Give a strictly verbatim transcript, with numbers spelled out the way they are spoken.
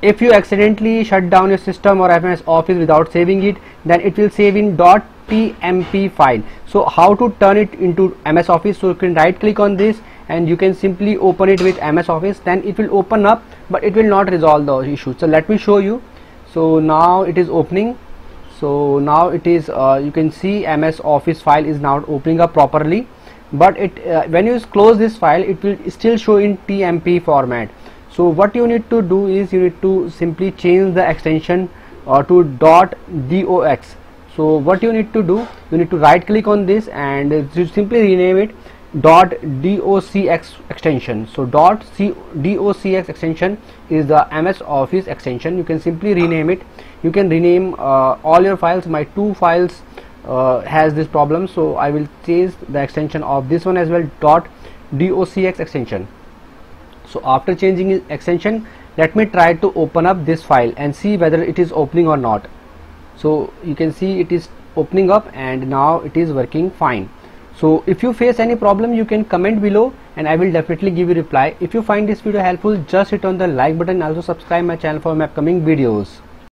If you accidentally shut down your system or M S Office without saving it, then it will save in .tmp file. So how to turn it into M S Office? So you can right click on this and you can simply open it with M S Office. Then it will open up, but it will not resolve the issue. So let me show you. So now it is opening. So now it is uh, you can see M S Office file is now opening up properly, but it uh, when you close this file, it will still show in T M P format. So what you need to do is you need to simply change the extension uh, to .docx. So what you need to do, you need to right click on this and you simply rename it .docx extension. So .docx extension is the M S Office extension. You can simply rename it. You can rename uh, all your files. My two files uh, has this problem, so I will change the extension of this one as well, .docx extension. So after changing its extension, let me try to open up this file and see whether it is opening or not. So you can see it is opening up and now it is working fine. So if you face any problem, you can comment below and I will definitely give you reply. If you find this video helpful, just hit on the like button and also subscribe my channel for my upcoming videos.